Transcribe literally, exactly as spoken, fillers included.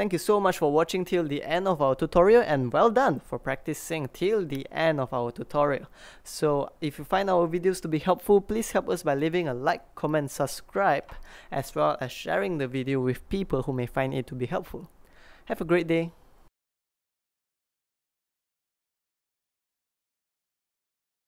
Thank you so much for watching till the end of our tutorial, and well done for practicing till the end of our tutorial. So if you find our videos to be helpful, please help us by leaving a like, comment, subscribe, as well as sharing the video with people who may find it to be helpful. Have a great day.